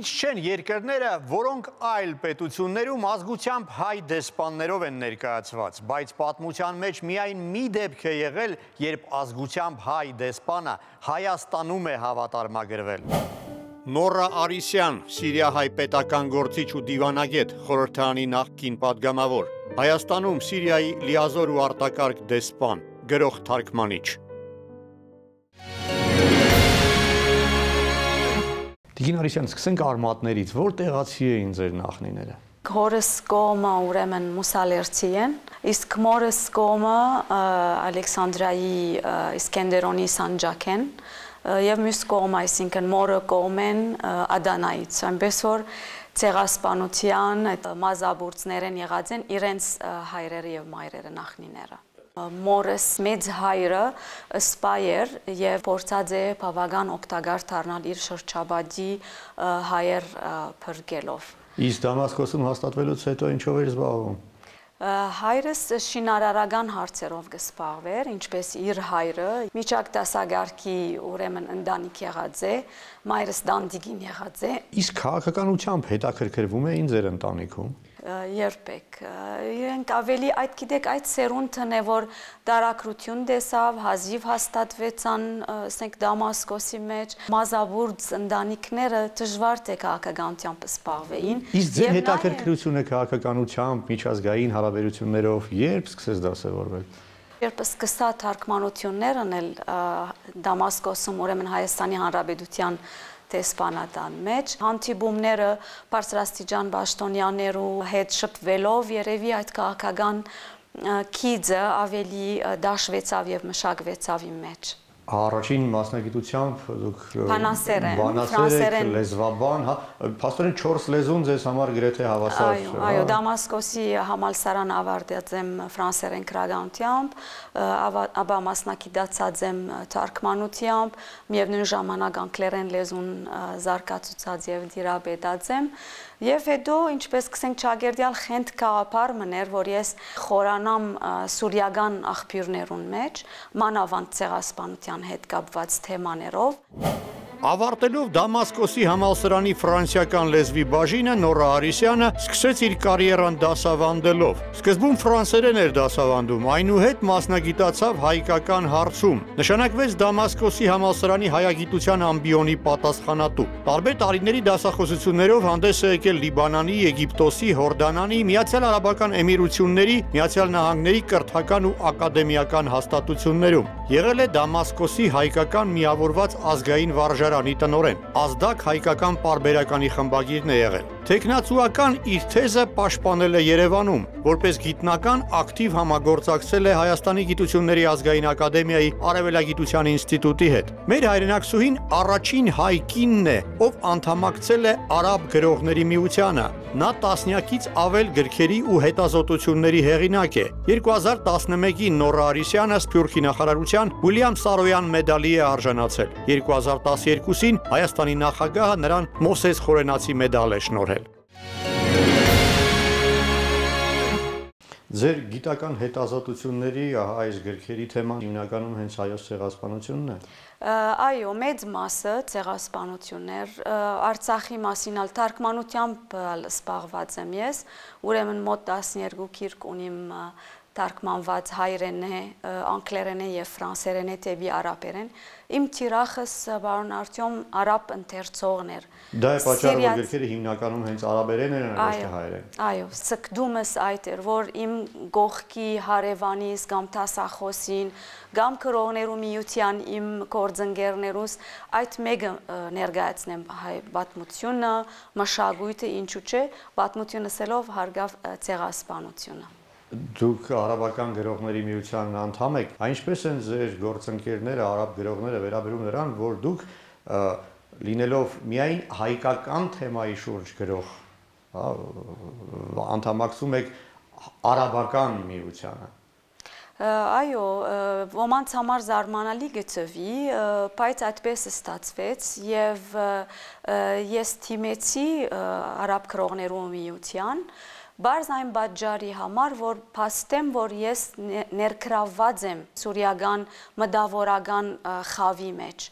Քիչ չեն երկրները, որոնք այլ պետություններում ազգությամբ հայ դեսպաններով են ներկայացված, բայց պատմության մեջ միայն մի դեպք է եղել, երբ ազգությամբ հայ դեսպանը Հայաստանում է հավատարմագրվել։ Նորա Արիսյան, Սիրիահայ պետական գործիչ ու դիվանագետ, խորհրդարանի նախկին պատգամավոր, Հայաստանում Սիրիայի լիազոր ու արտակարգ դեսպան, գրող թարգմանիչ։ Տիկին Արիսյան, սկսենք արմատներից, որտեղացի էին ձեր նախնիները։ Հորս կողմը ուրեմն մուսալերցի են, իսկ մորս կողմը Ալեքսանդրայի Իսկենդերոնի Սանջակ են, և մյուս կողմ, այսինքն մորը կողմ են Ադանայից, այնպես որ ցեղասպանության մազաբուրձներ են եղած են իրենց հայրերը և մայրերը նախնիները։ Մորս մեծ հայրը սպա էր և փորձած է բավական օգտակար դառնալ իր շրջապատի հայեր փրկելով։ Իսկ Դամասկոսում հաստատվելուց հետո ինչով էր զբաղվում։ Հայրս շինարարական հարցերով կսպաղվեր, ինչպես իր հայրը, միջակ դասագարքի ուրեմն ընտանիք եղած է, մայրս դանդիկին եղած է։ Իսկ քաղաքականությամբ հետաքրքրվում էին ձեր ընտանիքում։ Երբեք։ Իրենք ավելի այդ գիտեք այդ սերունդն է, որ դարակրություն դեսավ, հազիվ հաստատվեցան, ասենք Դամասկոսի մեջ, մազաբուրձ ընտանիքները դժվար թե քաղաքականությամբ սպառվեին։ Իսկ ձեր հետաքրքրությունը քաղաքականությամբ, միջազգային հարաբերություններով երբ սկսեց դասավորվել։ Երբ սկսա թարգմանություններն էլ Դամասկոսում, ուրեմն Հայաստանի Հանրապետության տեսփանատան մեջ հանդիպումները բարձրաստիճան պաշտոնյաներու հետ շփվելով երևի այդ քաղաքական քիծը ավելի դաշվեցավ եւ մշակվեցավ իմ մեջ։ Առաջին մասնագիտությամբ դուք բանասեր եք, լեզվաբան, փաստորեն 4 լեզուն ձեզ համար գրեթե հավասար։ Այո, Դամասկոսի համալսարան ավարտած եմ ֆրանսերեն գրականությամբ, ապա մասնակցած եմ թարգմանությամբ, միևնույն ժամանակ անգլերեն լեզուն զարգացուցած եւ դիրապետած եմ։ Եվ հետո, ինչպես կսենք ճագերդյալ խենթ գաղափար մներ, որ ես խորանամ սուրիական աղբյուրներուն մեջ, մանավանդ ցեղասպանության հետ կապված թեմաներով։ Ավարտելով Դամասկոսի համալսարանի ֆրանսիական լեզվի բաժինը, Նորա Արիսյանը սկսեց իր կարիերան դասավանդելով։ Սկզբում ֆրանսերեն էր դասավանդում, այնուհետ մասնագիտացավ հայկական հարցում։ Նշանակվեց Դամասկոսի համալսարանի հայագիտության ամբիոնի պատասխանատու։ Տարբեր տարիների դասախոսություններով հանդես է եկել Լիբանանի, Եգիպտոսի, Հորդանանի, Միացյալ Արաբական Էմիրությունների, Միացյալ Նահանգների կրթական ու ակադեմիական հաստատություններում։ Եղել է Դամասկոսի հայկական միավորված ազգային վարժարանի տնօրեն, ազդակ հայկական պարբերականի խմբագիրն է եղել։ Թեկնածուական իր թեզը պաշտպանել է Երևանում, որպես գիտնական ակտիվ համագործակցել է Հայաստանի Գիտությունների ազգային ակադեմիայի Արևելագիտության ինստիտուտի հետ։ Մեր հայրենակցուհին առաջին հայ կինն է, ով անդամակցել է արաբ գրողների միությանը։ Նա տասնյակից ավել գրքերի ու հետազոտությունների հեղինակ է։ 2011-ին Նորա Արիսյանը Սփյուռքի նախարարության Ուիլյամ Սարոյան մեդալի է արժանացել։ 2012-ին Հայաստանի նախագահը նրան Մոսես Խորենացի մեդալ է շնորհել։ Ձեր գիտական հետազոտությունների այս գրքերի թեման հիմնականում հենց հայոց ցեղասպանությունն է։ Այո, մեծ մասը ցեղասպանություններ, Արցախի մասին ալ թարգմանությամբ սպառված եմ ես, ուրեմն մոտ 12 գիրք ունիմ թարգմանված հայերենե, անգլերենե եւ ֆրանսերենե տեպի արաբերեն։ Իմ թիրախս բարոն Արտյոմ արաբ ընթերցողն էր։ Դա է պատճառը, որ գրքերը հիմնականում հենց արաբերեն են, ոչ թե հայերեն։ Այո, սկդումս այդ էր, որ իմ գողքի հարևանիս կամ տասախոսին, կամ քրոներու միության իմ գործընկերներուս այդ մեկը ներկայացնեմ հայ պատմությունը, մշակույթը, ինչու՞ չէ, պատմությունը ասելով հարգավ ցեղասպանությունը։ Դուք արաբական գրողների միության անդամ եք, այնպես են ձեր գործընկերները, արաբ գրողները վերաբերում նրան, որ դուք լինելով միայն հայկական թեմայի շուրջ գրող, անդամակցում եք արաբական միությանը։ Այո, ոմանց համար զարմանալի գծվի, բայց այդպես ստացվեց և ես թիմեցի արաբ գրողներու միության, Բարզ այն պատճառի համար, որ փաստեմ, որ ես ներգրավված եմ սուրիական մտավորական խավի մեջ։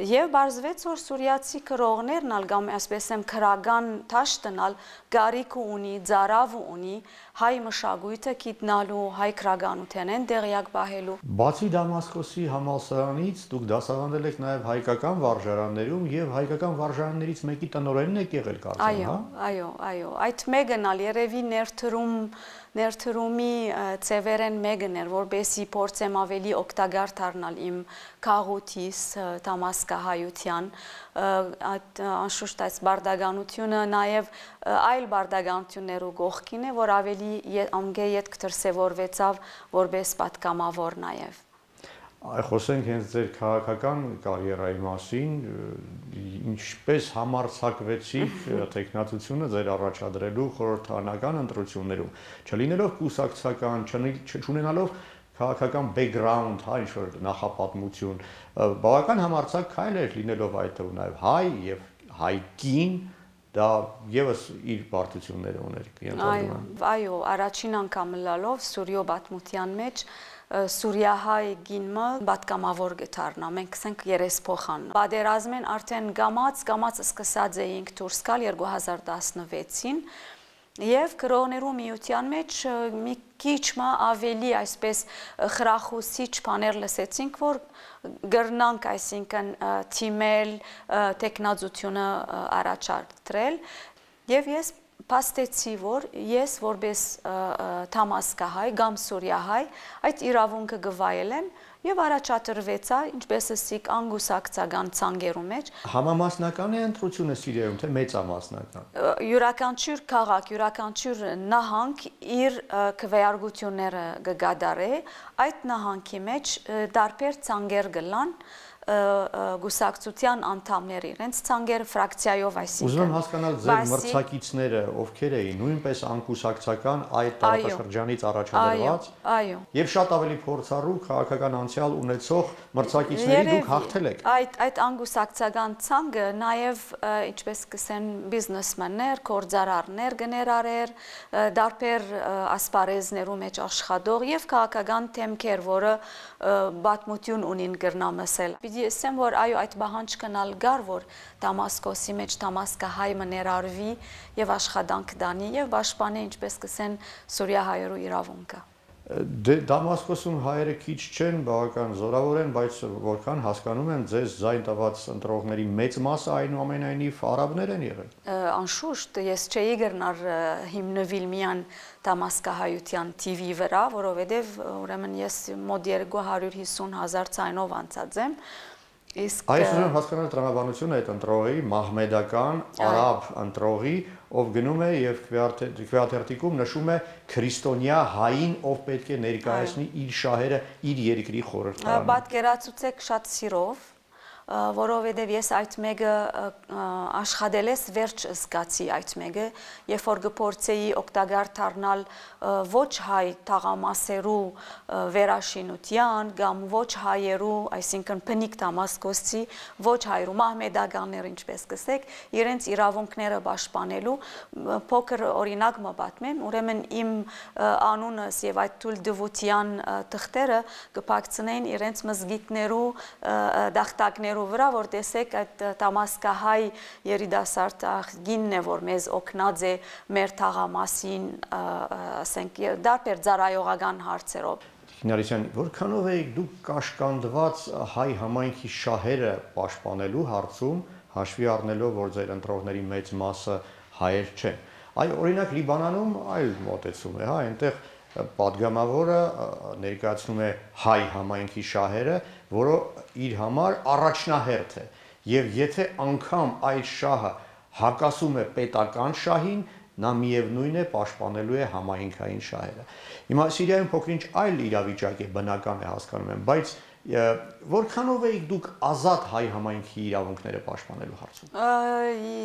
Եվ բարձվեց, որ սուրիացի կրողներն ալ կամ այսպես եմ քրական թաշ տնալ գարիք ունի, ծարավ ունի, հայ մշակույթը գիտնալու, հայ քրականության են դեղյակ բահելու։ Բացի Դամասկոսի համալսարանից դուք դասավանդել եք նաև հայկական վարժարաններում եւ հայկական վարժարաններից մեկի տնօրենն եք եղել կարծեմ, հա։ Այո, այո, այո։ Այդ մեկն ալ երևի ներդրումի ծևերն մեկն էր, որպեսզի փորձեմ ավելի օգտակար դառնալ իմ քաղուտիս Դամասկ հայության, անշուշտ այս բարդականությունը նաև այլ բարդականություններու գողքին է, որ ավելի անգե ետք դրսևորվեցավ որպես պատգամավոր նաև։ Խոսենք հենց ձեր քաղաքական կարիերայի մասին, ինչպես համարձակվեցիք տեխնատությունը ձեր առաջադրելու խորհրդանական ընտրություններում, չլինելով կուսակցական, չունենալով քաղաքական բեքգրաունդ, հա, ինչ որ նախապատմություն, բավական համարձակ քայլ էր լինելով այդ նաև հայ եւ հայկին, դա եւս իր բարդությունները ուներ, ենթադրում եմ։ Այո, առաջին անգամ լալով Սուրիո պատմության մեջ Սուրիահայ գինը պատգամավոր գտարնա, մենք ասենք երեսփոխան։ Պատերազմեն արդեն գամած սկսած էինք դուրս գալ 2016-ին։ Եվ կրողներու միության մեջ մի քիչ ավելի այսպես խրախուսիչ բաներ լսեցինք, որ գրնանք, այսինքն թիմել, տեխնազությունը առաջադրել, եւ ես փաստեցի, որ ես որպես թամասկահայ կամ սուրիահայ այդ իրավունքը գվայելեմ եւ առաջադրվեցա, ինչպես ասիք, անգուսակցական ցանգերու մեջ։ Համամասնական է ընտրությունը Սիրիայում, թե մեծամասնական։ Յուրաքանչյուր քաղաք, յուրաքանչյուր նահանգ իր քվեարկությունները կգադարի, այդ նահանգի մեջ տարբեր ցանգեր կլան գուսակցության անդամներ իրենց ցանգերը ֆրակցիայով, այսինքն։ Ուզում եմ հասկանալ ձեր մրցակիցները ովքեր էին, նույնպես անկուսակցական այդ տարածաշրջանից առաջադրված։ Այո։ Եվ շատ ավելի փորձառու քաղաքական անցյալ ունեցող մրցակիցների դուք հաղթել եք։ Այդ անկուսակցական ցանկը նաև, ինչպես կսեն, բիզնեսմեններ, գործարարներ գներարեր, դարբեր ասպարեզներու մեջ աշխատող եւ քաղաքական թեմքեր, որը պատմություն ունին գրնամասել։ Եսեմ, որ այո, այդ բանջկն ալ գար, որ Դամասկոսի մեջ Դամասկահայ մներարվի եւ աշխատանք դանի եւ պաշտպանի, ինչպես կսեն, սուրիահայերու իրավունքը։ Դամասկոսում հայերը քիչ չեն, բավական զորավոր են, բայց որքան հասկանում եմ, ձեզ ձայն տված ընտրողների մեծ մասը այնուամենայնիվ արաբներ են եղել։ Անշուշտ, ես չէի գրնար հիմնվել միայն Դամասկահայության TV-ի վրա, որովհետև ուրեմն ես մոտ 250,000 ցայնով անցած եմ։ Իսկ այս ուզում հասկանալ տրամաբանությունը այդ ընտրողի, մահմեդական արաբ ընտրողի, ով գնում է եւ քվեաթերթիկում նշում է քրիստոնյա հային, ով պետք է ներկայացնի իր շահերը իր երկրի խորհրդարանը։ Պատկերացուցեք շատ սիրով, որովհետեւ ես այդ մեկը աշխատելես վերջ զգացի այդ մեկը, երբ որ գործեի օգտակար դառնալ ոչ հայ թաղամասերու վերաշինության կամ ոչ հայերու, այսինքն բնիկ Դամասկոսի, ոչ հայերու մահմեդականներ, ինչպես կսեք, իրենց իրավունքները պաշտպանելու փոքր օրինակ մը պատմեմ, ուրեմն իմ անունս եւ այդ թույլ դվության թղթերը կփակցնեին իրենց մզգիտներու դախտակներու վրա, որ տեսեք այդ Դամասկահայ երիտասարդ աղջիկն է, որ մեզ օգնած է մեր թաղամասին, ասենք, դարբեր ծառայողական հարցերով։ Նինա Արիսյան, որքանով եք դուք կաշկանդված հայ համայնքի շահերը պաշտպանելու հարցում, հաշվի առնելով, որ ձեր ընտրողների մեծ մասը հայեր չեն։ Այո, օրինակ Լիբանանում այլ մոտեցում է, հա, այնտեղ պատգամավորը ներկայացնում է հայ համայնքի շահերը, որը իր համար առաջնահերթ է, եւ եթե անգամ այդ շահը հակասում է պետական շահին, նա միևնույն է պաշտպանելու է համայնքային շահերը։ Հիմա Սիրիայում փոքրինչ այլ իրավիճակ է, բնական է, հասկանում եմ, բայց որքանով եք դուք ազատ հայ համայնքի իրավունքները պաշտպանելու հարցում։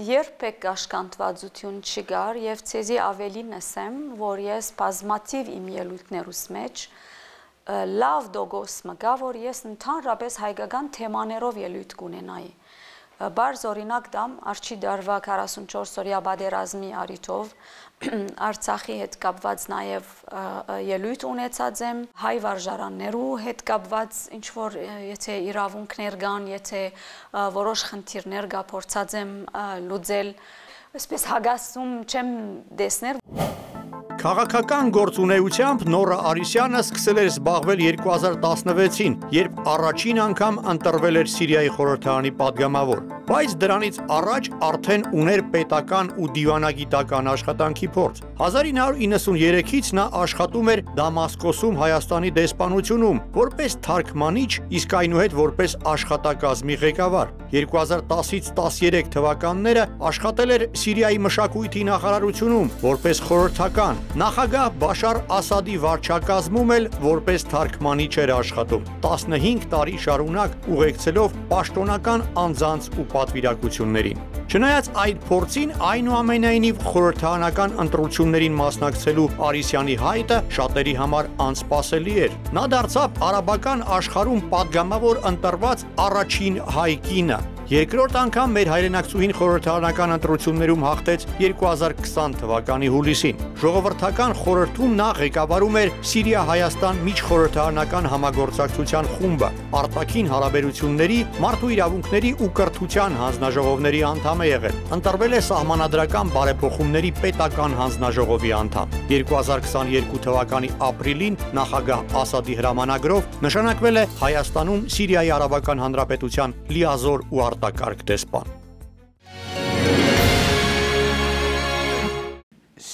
Երբեք կաշկանդվածություն չկար եւ ցեզի ավելին ասեմ, որ ես բազմաթիվ իմ ելույթներուս մեջ լավ դոգոս մգա, որ ես ընդհանրապես հայկական թեմաներով ելույթ կունենայի։ Բարձ օրինակ դամ արջի դարվա 44-օրյա բادرազմի արիթով Արցախի հետ կապված նաև ելույթ ունեցած եմ հայ վարժարաններու հետ կապված ինչ որ եթե իրավունքներ կան, եթե որոշ խնդիրներ կա փորձած եմ լուծել, այսպես հագասում չեմ դեսներ։ Քաղաքական գործունեությամբ Նորա Արիսյանը սկսել էր զբաղվել 2016-ին, երբ առաջին անգամ ընտրվել էր Սիրիայի խորհրդարանի պատգամավոր, բայց դրանից առաջ արդեն ուներ պետական ու դիվանագիտական աշխատանքի փորձ։ 1993-ից նա աշխատում էր Դամասկոսում Հայաստանի դեսպանությունում, որպես թարգմանիչ, իսկ այնուհետ որպես աշխատակազմի ղեկավար։ 2010-ից 13 թվականները աշխատել էր Սիրիայի մշակույթի նախարարությունում, որպես խորհրդական։ Նախագահ Բաշար Ասադի վարչակազմում էլ որպես թարգմանիչ էր աշխատում, 15 տարի շարունակ ուղեկցելով պաշտոնական անձանց ու պատվիրակություններին։ Չնայած այդ փորձին, այնուամենայնիվ խորհրդարանական ընտրություններին մասնակցելու Արիսյանի հայտը շատերի համար անսպասելի էր։ Նա դարձավ արաբական աշխարհում պատգամավոր ընտրված առաջին հայ կինը։ Երկրորդ անգամ մեր հայրենակցուհին խորհրդարանական ընտրություններում հաղթեց 2020 թվականի հուլիսին։ Ժողովրդական խորհրդում նա ղեկավարում էր Սիրիա-Հայաստան միջխորհրդարանական համագործակցության խումբը, արտաքին հարաբերությունների, մարդու իրավունքների ու կրթության հանձնաժողովների անդամ է եղել։ Ընտրվել է Սահմանադրական բարեփոխումների պետական հանձնաժողովի անդամ։ 2022 թվականի ապրիլին նախագահ Ասադի հրամանագրով նշանակվել է Հայաստանում Սիրիայի Արաբական Հանրապետության լիազոր ու արտակարգ դեսպան։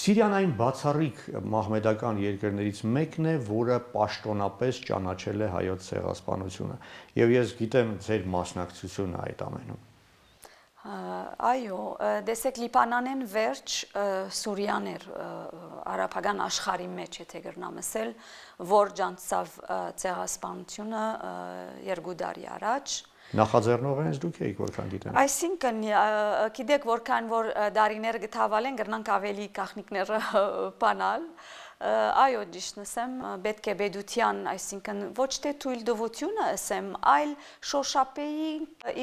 Սիրիան այն բացառիկ մահմեդական երկրներից մեկն է, որը պաշտոնապես ճանաչել է հայոց ցեղասպանությունը, եւ ես գիտեմ ձեր մասնակցությունը այդ ամենում։ Այո, դեսեք Լիբանանեն վերջ Սուրիան էր արաբական աշխարհի մեջ, եթե գրնամ ասել, որ ճանաչավ ցեղասպանությունը երկու տարի առաջ։ Նախաձեռնող եք դուք եք որքան գիտեմ։ Այսինքն գիտեք որքան որ դարիներ գտավալեն գրնանք ավելի կախնիկները բանալ։ Այո, ճիշտ ասեմ, պետք է բեդության, այսինքն ոչ թե թույլ տվությունը ասեմ, այլ շոշափեի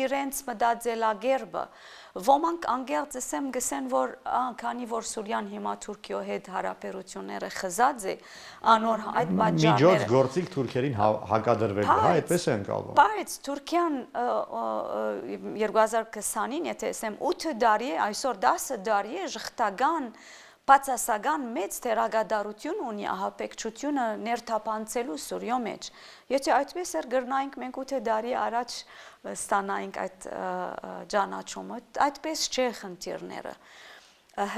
իրենց մտածելակերպը։ Ոմանք անգամ ասեմ գսեն որ քանի որ Սուրիան հիմա Թուրքիո հետ հարաբերությունները խզած է, անոր այդ պատճառով միջոց գործիք Թուրքերին հակադրվել է, հա, այդպես է անցալու։ Բայց Թուրքիան 2020-ին, եթե ասեմ 8 տարի, այսօր 10 տարի է ժխտական բացասական մեծ թերագադարություն ունի ահապեկչությունը ներթափանցելու Սուրիո մեջ։ Եթե այդպես էր գրնայինք մենք 8 տարի առաջ ստանայինք այդ ճանաչումը, այդպես չէ խնդիրները։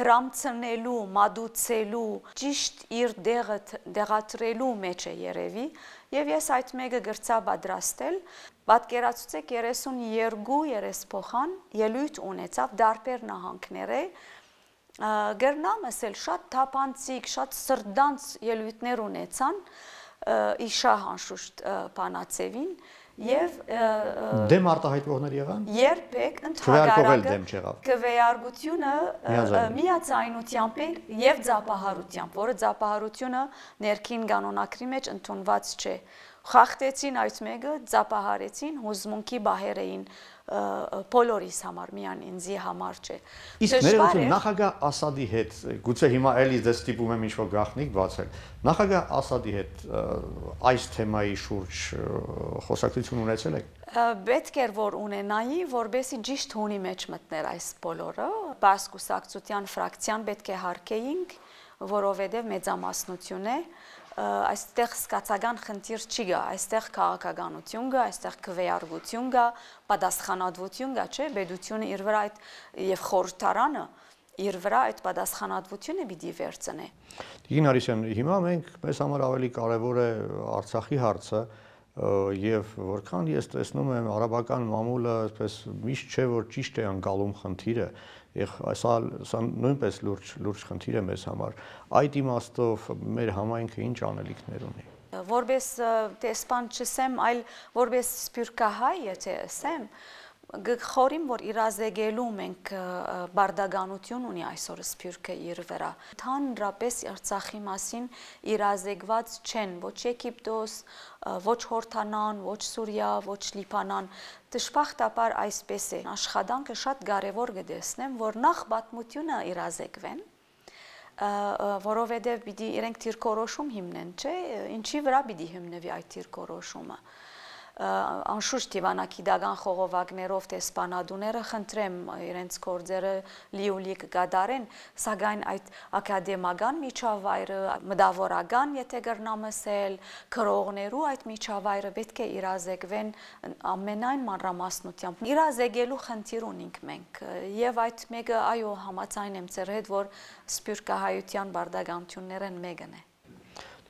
Հրամցնելու, մատուցելու, ճիշտ իր դեղատրելու մեջ է երևի, եւ ես այդ մեկը գրծա պատրաստել։ Պատկերացուցեք 32 երեսփոխան ելույթ ունեցավ դարբեր նահանգները։ Գրնամ ասել շատ թափանցիկ, շատ սրդանց ելույթներ ունեցան իշահ անշուշտ Պանացևին եւ դեմ արտահայտողներ եղան։ Երբեք ընդհանրապես քվեարկությունը միաձայնությամբ եւ ձապահարությամբ, որը ձապահարությունը ներքին կանոնակրի մեջ ընդունված չէ։ Խախտեցին այդ մեկը, ձապահարեցին, հուզմունքի բահեր էին բոլորիս համար, միայն ինձի համար չէ։ Իսկ ներողություն, նախագահ Ասադի հետ, գուցե հիմա էլի դες ստիպում եմ ինչ-որ գաղտնիք բացել, նախագահ Ասադի հետ այս թեմայի շուրջ խոսակցություն ունեցել եք։ Պետք էր որ ունենայի, որպեսզի ճիշտ հունի մեջ մտներ այս բոլորը, բասկուսակցության ֆրակցիան պետք է հարկեինք, որովհետև մեծամասնություն է։ Այստեղ սկացական խնդիր չի գա, այստեղ քաղաքականություն գա, այստեղ քվեարկություն գա, պատասխանատվություն գա, չէ՞, բեդությունը իր վրա այդ եւ խորհրդարանը իր վրա այդ պատասխանատվությունը պիտի վերցնե։ Նինա Արիսյան, հիմա մենք մեզ համար ավելի կարևոր է Արցախի հարցը եւ որքան ես տեսնում եմ արաբական մամուլը, այսպես միշտ չէ որ ճիշտ է անցալում խնդիրը։ Սա նույնպես լուրջ խնդիր է մեզ համար։ Այդ իմաստով մեր համայնքը ինչ անելիքներ ունի։ Որպես դեսպան չսեմ, այլ որպես սփյուռքահայ, եթե ասեմ, Găghorim vor irazege lumen că bardaganutun unii ai să răspir că irvera. Tan rapes Artsahimasin irazegvați cen, voci Egiptos, voci Hortanan, voci Suria, voci Lipanan. Tășpaht apar ai spese. Așhadan că șat gare vor gădesnem, vor nah batmutiuna irazegven. Vorove bidi irenk tirkoroshum himnen, ce inci vra bidi himnevi ai tirkoroshuma. Անշուշտ դիվանագիտական խողովակներով տեսփանադուները խնդրեմ իրենց գործերը լիուլի կգադարեն, սակայն այդ ակադեմիական միջավայրը մտավորական, եթե գրնամսել, քրողներու այդ միջավայրը պետք է իրազեկվեն ամենայն մանրամասնությամբ։ Իրազեկելու խնդիր ունենք մենք, եւ այդ մեկը այո համաձայն եմ ձեր հետ, որ սփյուռքահայության բարդականությունները մեկն է։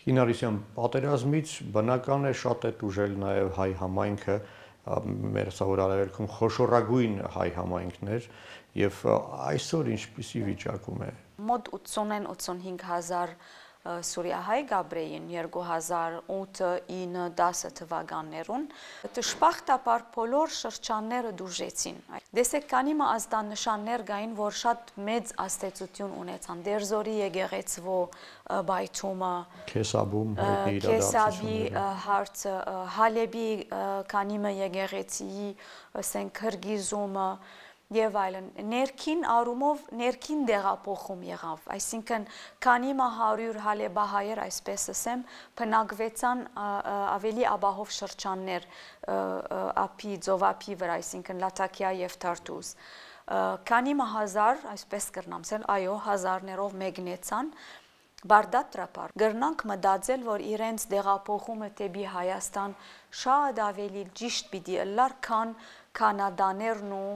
Nina Hachigian, պատերազմից բնական է շատ է դուժել նաև հայ համայնքը, մեր սահմանավերքում խոշորագույն հայ համայնքներ եւ այսօր ինչպիսի վիճակում է։ Մոտ 80-85000 սուրիահայ գաբրեին 2008-9-10 թվականներուն դժբախտաբար բոլոր շրջանները դուժեցին։ Դեսեք քանի ազդանշաններ կային, որ շատ մեծ ազդեցություն ունեցան Դերձորի եկեղեցու բայթումը, Քեսաբի հարցը, Հալեբի քանիմը եկեղեցի, ասենք Քրգիզումը եւ այլն ներքին արումով ներքին դեղափոխում եղավ, այսինքն քանի 100 հալեբահայեր, այսպես ասեմ, փնակվեցան ավելի աբահով շրջաններ ապի ծովափի վրա, այսինքն Լատակիա եւ Թարտուս, քանի 1000, այսպես կրնամսել, այո հազարներով մեկնեցան բարդատրապար։ Գրնանք մտածել, որ իրենց դեղափոխումը տեպի Հայաստան շատ ավելի ճիշտ պիտի լար, քան Կանադաներն ու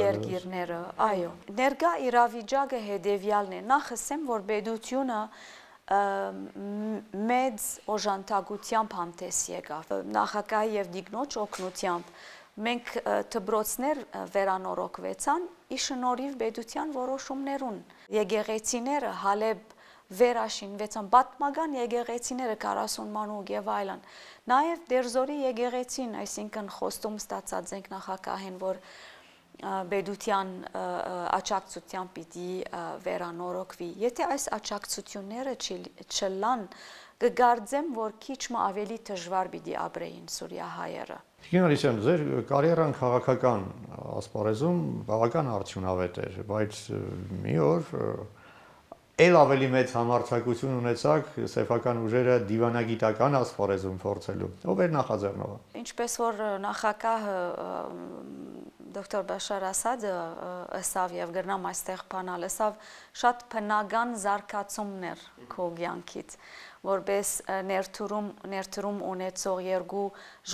երկիրները։ Այո, ներկա իրավիճակը հետևյալն է։ Նախ ասեմ, որ պետությունը մեծ օժանդակությամբ հանդես եկավ, նախագահի եւ դիգնոջ օգնությամբ։ Մենք դպրոցներ վերանորոգվեցան ի շնորհիվ պետության որոշումներուն։ Եկեղեցիները Հալեբ վերաշինվեցան, պատմական եկեղեցիները 40 մանուկ եւ այլն։ Նաեւ Դերձորի եկեղեցին, այսինքն խոստում ստացած ենք նախագահեն, որ պետության աջակցությամբ պիտի վերանորոգվի։ Եթե այս աջակցությունները չլան, կգարձեմ, որ քիչ մը ավելի դժվար պիտի ապրեին սուրիահայերը։ Nina Hachigian, ձեր կարիերան քաղաքական ասպարեզում բավական արդյունավետ էր, բայց մի օր ել ավելի մեծ համարձակություն ունեցաք սեփական ուժերը դիվանագիտական ասպարեզում փորձելու։ Ո՞վ էր նախաձեռնողը։ Ինչպես որ նախագահը դոկտոր Բաշար Ասադը ասավ եւ գրնամ այստեղ բանալ, ասավ շատ բնական զարգացումներ քո կյանքից, որպես ներդրում ունեցող երկու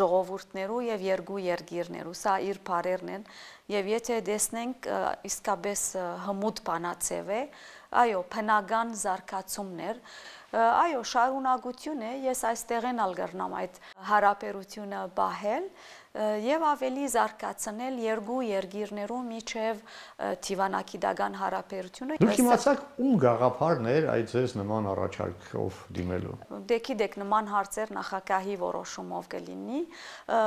ժողովուրդներու եւ երկու երկիրներու, սա իր բարերն են, եւ եթե դեսնենք իսկապես հմուտ բանացեւ է, այո բնական զարգացումներ, այո շարունակություն է, ես այստեղ են ալգրնամ այդ հարաբերությունը բահել եւ ավելի զարգացնել երկու երկիրներու միջև դիվանագիտական հարաբերությունը։ Դուք իմացաք ում գաղափարն էր այդ ձեզ նման առաջարկով դիմելու։ Դե գիտեք, նման հարցեր նախագահի որոշումով կլինի,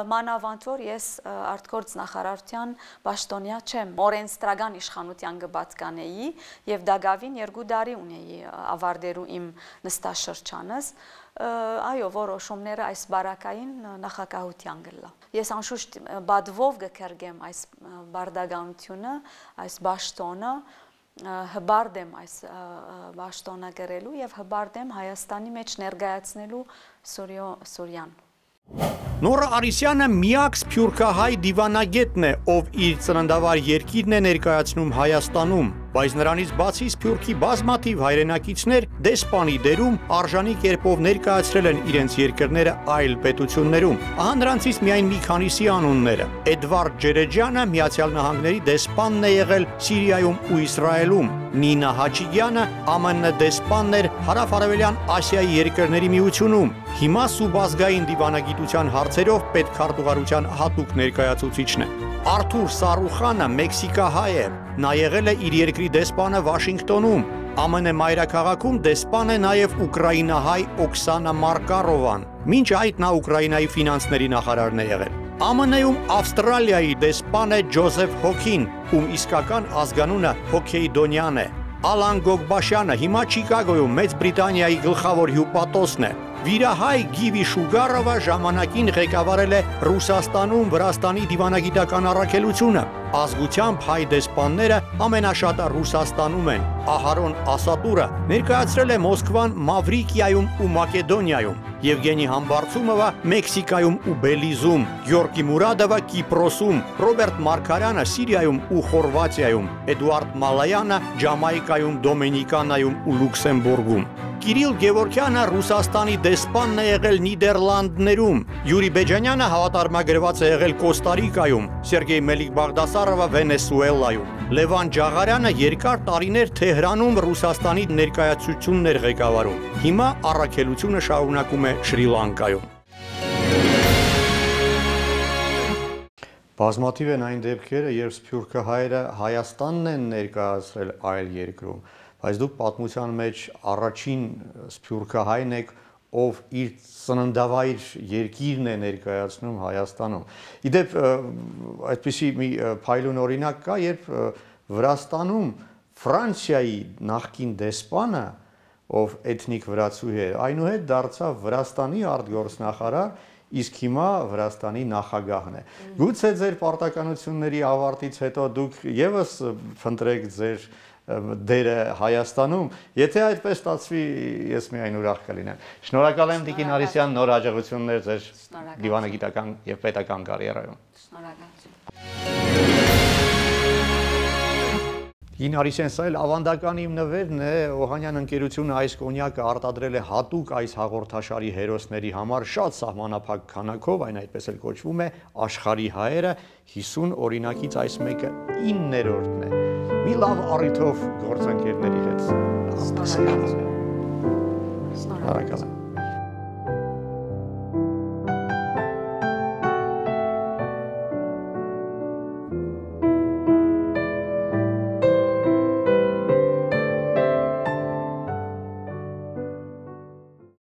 մանավանդ որ ես արտգործ նախարարության պաշտոնյա չեմ, օրենսդրական իշխանության կբացկանեի եւ դակավին 2 տարի ունեի ավարտելու իմ նստաշրջանս։ Այո, որոշումները այս բարակային նախագահության գլա։ Ես անշուշտ բադվով կկրգեմ այս բարդականությունը, այս բաշտոնը, հբարդ եմ այս բաշտոնը գրելու եւ հբարդ եմ Հայաստանի մեջ ներկայացնելու Սուրյան։ Նորա Արիսյանը միակ սփյուռքահայ դիվանագետն է, ով իր ծննդավար երկիրն է ներկայացնում Հայաստանում, բայց նրանից բացի սփյուռքի բազմաթիվ հայրենակիցներ դեսպանի դերում արժանի կերպով ներկայացրել են իրենց երկրները այլ պետություններում։ Ահա նրանցից միայն մի քանիսի անունները։ Էդվարդ Ջերեջյանը Միացյալ Նահանգների դեսպանն է եղել Սիրիայում ու Իսրայելում։ Նինա Հաչիգյանը ԱՄՆ դեսպանն էր Հարավարևելյան Ասիայի երկրների միությունում։ Հիմա սուբազգային դիվանագիտության հարցերով պետքարտուղարության հատուկ ներկայացուցիչն է։ Արթուր Սարուխանը մեքսիկահայ է, նա եղել է իր երկրի դեսպանը Վաշինգտոնում, ԱՄՆ մայրաքաղաքում դեսպան է նաև ուկրաինահայ Օքսանա Մարկարովան, մինչ այդ նա Ուկրաինայի ֆինանսների նախարարն է եղել։ ԱՄՆ-ում Ավստրալիայի դեսպան է Ջոզեֆ Հոքին, ում իսկական ազգանունը Հոքեյդոնյան է։ Ալան Գոգբաշյանը հիմա Չիկագոյում Մեծ Բրիտանիայի գլխավոր հյուպատոսն է։ Վիրահայ Գիվի Շուգարովը ժամանակին ղեկավարել է Ռուսաստանում Վրաստանի դիվանագիտական առաքելությունը։ Ազգությամբ հայ դեսպանները ամենաշատը Ռուսաստանում են։ Ահարոն Ասատուրը ներկայացրել է Մոսկվան Մավրիկիայում ու Մակեդոնիայում, Եվգենի Համբարձումովը Մեքսիկայում ու Բելիզում, Գյորգի Մուրադովը Կիպրոսում, Ռոբերտ Մարգարյանը Սիրիայում ու Խորվաթիայում, Էդուարդ Մալայանը Ջամայկայում, Դոմինիկանայում ու Լյուքսեմբուրգում։ Կիրիլ Գևորգյանը Ռուսաստանի դեսպանն է եղել Նիդերլանդներում, Յուրի Բեջանյանը հավատարմագրված է եղել Կոստարիկայում, Սերգեյ Մելիք-Բաղդասարովը Վենեսուելայում, Լևան Ջաղարյանը երկար տարիներ Թեհրանում Ռուսաստանի ներկայացությունն էր ղեկավարում։ Հիմա առաքելությունը շարունակում է Շրի Լանկայում։ Բազմաթիվ են այն դեպքերը, երբ սփյուռքահայերը Հայաստանն են ներկայացրել այլ երկրում։ Բայց դուք պատմության մեջ առաջին սփյուռքահայն եք, ով իր ծննդավայր երկիրն է ներկայացնում Հայաստանում։ Իդեպ այդպիսի մի փայլուն օրինակ կա, երբ Վրաստանում Ֆրանսիայի նախկին դեսպանը, ով էթնիկ վրացու էր, այնուհետ դարձավ Վրաստանի արտգործնախարար, իսկ հիմա Վրաստանի նախագահն է։ Գուցե ձեր պարտականությունների ավարտից հետո դուք եւս փնտրեք ձեր դերը Հայաստանում, եթե այդպես ստացվի, ես միայն ուրախ կլինեմ։ Շնորհակալ եմ Տիկին Արիսյան, նոր հաջողություններ ձեր դիվանագիտական եւ պետական կարիերայում։ Տիկին Արիսյան, սա էլ ավանդական իմ նվերն է, Օհանյան ընկերությունը այս կոնյակը արտադրել է հատուկ այս հաղորդաշարի հերոսների համար շատ սահմանափակ քանակով, այն այդպես էլ կոչվում է աշխարհի հայերը, 50 օրինակից այս մեկը 9-րդն է։ Մի լավ առիթով գործընկերների հետ։